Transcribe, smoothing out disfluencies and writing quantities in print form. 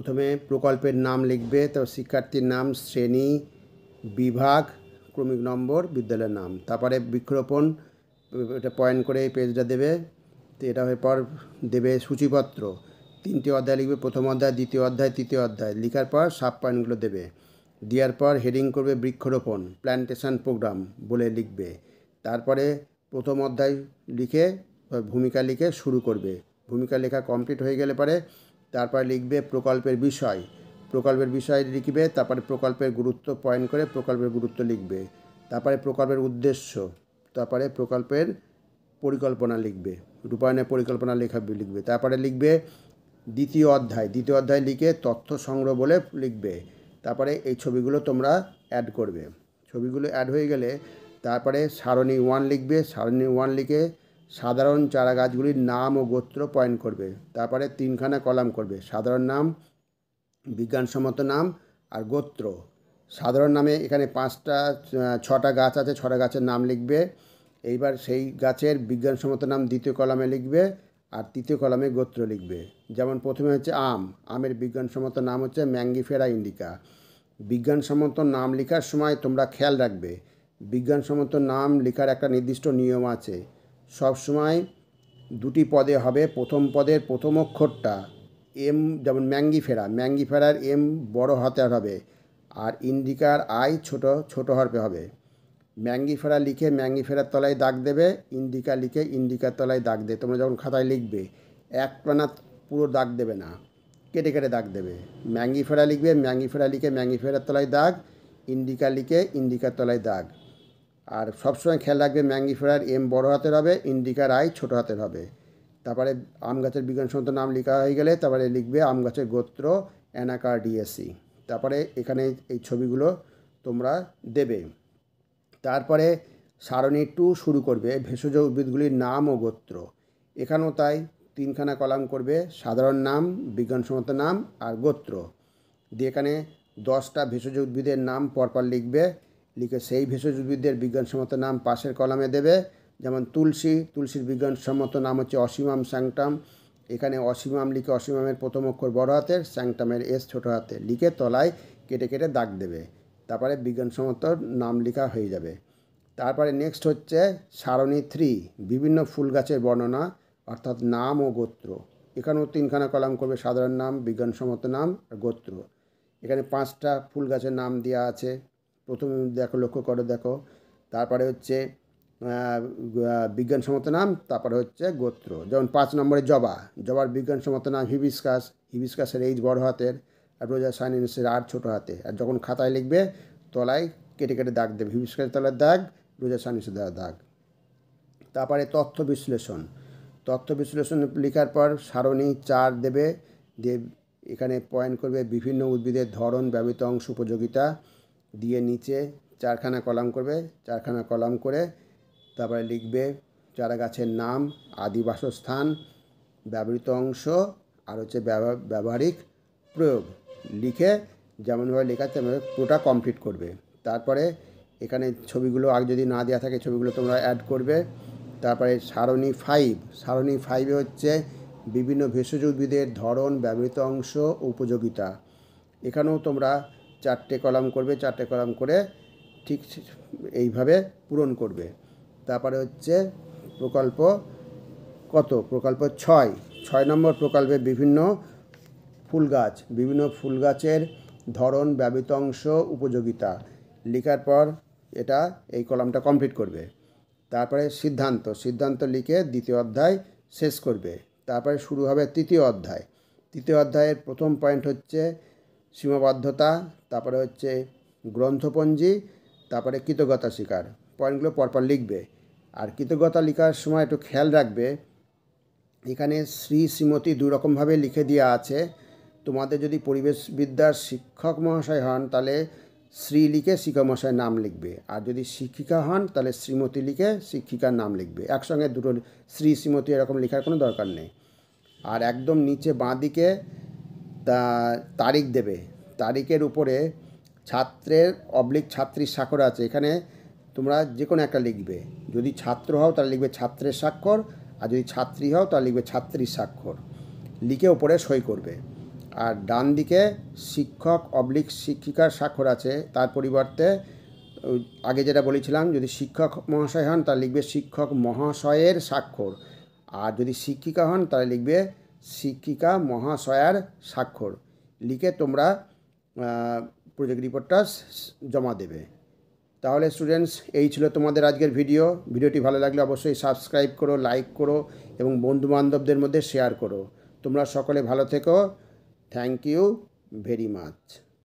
प्रथमे प्रकल्पेर नाम लिखबे तो शिक्षार्थीर नाम श्रेणी विभाग क्रमिक नम्बर विद्यालय नाम तारपरे वृक्षरोपण एटा पॉइंट करे पेजटा देबे तो एटार पर देबे सूचीपत्र तीनटे अध्याय लिखबे प्रथम अध्याय द्वितीय अध्याय तृतीय अध्याय लिखार पर सब पॉइंटगुलो देबे देवार पर हेडिंग करबे वृक्षरोपण प्लांटेशन प्रोग्राम बोले लिखबे तारपरे प्रथम अध्याय लिखे भूमिका लिखे शुरू करबे भूमिका लेखा कमप्लीट हो गेले पारे तारपर लिखबे प्रकल्पेर विषय लिखबे तारपर प्रकल्पेर गुरुत्व पॉइंट करे प्रकल्पेर गुरुत्व लिखबे तारपरे प्रकल्पेर उद्देश्य तारपरे प्रकल्पेर परिकल्पना लिखबे रूपायणेर परिकल्पना लेखा लिखबे तारपरे लिखबे द्वितीय अध्याय लिखे तथ्य संग्रह बोले लिखबे तारपरे এই ছবিগুলো তোমরা অ্যাড করবে ছবিগুলো অ্যাড হয়ে গেলে তারপরে সারণী 1 লিখবে সারণী 1 লিখে সাধারণ চারা গাছগুলির নাম ও গোত্র পয়েন্ট করবে তারপরে তিনখানা কলাম করবে সাধারণ নাম বিজ্ঞানসম্মত নাম আর গোত্র সাধারণ নামে এখানে 6টা গাছ আছে 6টা গাছের নাম লিখবে এইবার সেই গাছের বিজ্ঞানসম্মত নাম দ্বিতীয় কলামে লিখবে আর তৃতীয় কলামে গোত্র লিখবে যেমন প্রথমে হচ্ছে আম আমের বিজ্ঞানসম্মত নাম হচ্ছে ম্যাঙ্গিফেরা ইন্ডিকা বিজ্ঞানসম্মত নাম লেখার সময় তোমরা খেয়াল রাখবে বিজ্ঞানসম্মত নাম লেখার একটা নির্দিষ্ট নিয়ম আছে সব সময় দুটি পদে হবে প্রথম পদের প্রথম অক্ষরটা এম যেমন ম্যাঙ্গিফেরা ম্যাঙ্গিফেরার এম বড় হাতের হবে আর ইন্ডিকার আই ছোট হরফে হবে ম্যাঙ্গিফেরা লিখে ম্যাঙ্গিফেরার তলায় দাগ দেবে ইন্ডিকা লিখে ইন্ডিকার তলায় দাগ দেবে তোমরা যখন খাতায় লিখবে এক টানা পুরো দাগ দেবে না কেটে কেটে দাগ দেবে ম্যাঙ্গিফেরা লিখবে ম্যাঙ্গিফেরা লিখে ম্যাঙ্গিফেরার তলায় দাগ ইন্ডিকা লিখে ইন্ডিকার তলায় দাগ আর সবসময় খেয়াল রাখবে ম্যাঙ্গিফেরার এম বড় হাতের হবে ইন্ডিকার আই ছোট হাতের হবে তারপরে আম গাছের বিজ্ঞানসম্মত নাম লেখা হয়ে গেলে তারপরে লিখবে আম গাছের গোত্র অ্যানাকার্ডিয়েসি তারপরে এখানে এই ছবিগুলো তোমরা দেবে তারপরে সারণী 2 শুরু করবে ভেষজ উদ্ভিদগুলির নাম ও গোত্র এখানেও তাই তিনখানা কলাম করবে সাধারণ নাম বিজ্ঞানসম্মত নাম আর গোত্র দিয়ে এখানে 10টা ভেষজ উদ্ভিদের নাম পরপর লিখবে লিখে সেই ভেষজ উদ্ভিদের বিজ্ঞানসম্মত নাম পাশের কলামে দেবে যেমন তুলসীর বিজ্ঞানসম্মত নাম হচ্ছে অসিমাম স্যাংটাম এখানে অসিমাম লিখে অসিমামের প্রথম অক্ষর বড় হাতের স্যাংটামের এস ছোট হাতে লিখে তলায় কেটে কেটে দাগ দেবে তারপরে বিজ্ঞানসম্মত নাম লেখা হয়ে যাবে তারপরে নেক্সট হচ্ছে সারণী 3 বিভিন্ন ফুল গাছের বর্ণনা অর্থাৎ নাম ও গোত্র এখানেও তিনখানা কলাম করবে সাধারণ নাম বিজ্ঞানসম্মত নাম আর গোত্র এখানে 5টা ফুল গাছের নাম দেওয়া আছে প্রথমে দেখো লক্ষ্য করো দেখো তারপরে হচ্ছে বিজ্ঞানসম্মত নাম তারপরে হচ্ছে গোত্র যেমন 5 নম্বরে জবার বিজ্ঞানসম্মত নাম হিবিস্কাসের এইচ বড় হাতের আর রোজা সাইনিসের আর ছোট হাতে আর যখন খাতায় লিখবে তলায় কেটে কেটে দাগ দেবে হিবিস্কাসের তলায় দাগ রোজা সাইনিসের দাগ তারপরে তথ্য বিশ্লেষণ লেখার পর সারণী 4 দেবে দিয়ে এখানে পয়েন্ট করবে বিভিন্ন উদ্ভিদের ধরন ব্যবহৃত অংশ উপযোগিতা দিয়ে নিচে 4খানা কলাম করবে 4খানা কলাম করে তারপরে লিখবে চারা গাছের নাম আদি বাসস্থান ব্যবহৃত অংশ আর হচ্ছে ব্যবহারিক প্রয়োগ লিখে যেমনভাবে লেখা তেমনভাবে পুরোটা কমপ্লিট করবে তারপরে এখানে ছবিগুলো আগে যদি না দেওয়া থাকে ছবিগুলো তোমরা অ্যাড করবে তারপরে সারণী 5 হচ্ছে বিভিন্ন ভেষজ উদ্ভিদের ধরন ব্যবহৃত অংশ উপযোগিতা এখানেও তোমরা 4টে কলাম করবে 4টে কলাম করে ঠিক এইভাবে পূরণ করবে তারপরে হচ্ছে প্রকল্প 6 নম্বর প্রকল্পে বিভিন্ন ফুল গাছের ধরন ব্যবহৃত অংশ উপযোগিতা লেখার পর এই কলামটা কমপ্লিট করবে তারপরে সিদ্ধান্ত লিখে দ্বিতীয় অধ্যায় শেষ করবে তারপরে শুরু হবে তৃতীয় অধ্যায়ের প্রথম পয়েন্ট হচ্ছে সীমাবদ্ধতা তারপরে হচ্ছে গ্রন্থপঞ্জি তারপরে কৃতজ্ঞতা স্বীকার পয়েন্টগুলো পরপর লিখবে আর কৃতজ্ঞতা লেখার সময় একটু খেয়াল রাখবে এখানে শ্রী শ্রীমতী দুই রকমভাবে লিখে দেওয়া আছে তোমাদের যদি পরিবেশবিদ্যার শিক্ষক মহাশয় হন তাহলে শ্রী লিখে শিক্ষক মহাশয়ের নাম লিখবে আর যদি শিক্ষিকা হন তাহলে শ্রীমতী লিখে শিক্ষিকার নাম লিখবে একসঙ্গে দুটো শ্রী শ্রীমতী এরকম লেখার কোনো দরকার নেই আর একদম নিচে বাঁ দিকে তারিখ দেবে তারিখের উপরে ছাত্রীর স্বাক্ষর আছে এখানে তোমরা যে কোনো একটা লিখবে যদি ছাত্র হও তাহলে লিখবে ছাত্রের স্বাক্ষর আর যদি ছাত্রী হও তাহলে লিখবে ছাত্রীর স্বাক্ষর লিখে উপরে সই করবে আর ডান দিকে শিক্ষক অবলিক শিক্ষিকার স্বাক্ষর আছে, তার পরিবর্তে আগে যেটা বলেছিলাম যদি শিক্ষক মহাশয় হন তাহলে লিখবে শিক্ষক মহাশয়ের স্বাক্ষর, আর যদি শিক্ষিকা হন তাহলে লিখবে শিক্ষিকা মহাশয়ার স্বাক্ষর। লিখে তোমরা প্রজেক্ট রিপোর্টটা জমা দেবে। তাহলে স্টুডেন্টস, এই ছিল তোমাদের আজকের ভিডিও। ভিডিওটি ভালো লাগলে অবশ্যই সাবস্ক্রাইব করো, লাইক করো এবং বন্ধুবান্ধবদের মধ্যে শেয়ার করো। তোমরা সকলে ভালো থেকো। Thank you very much.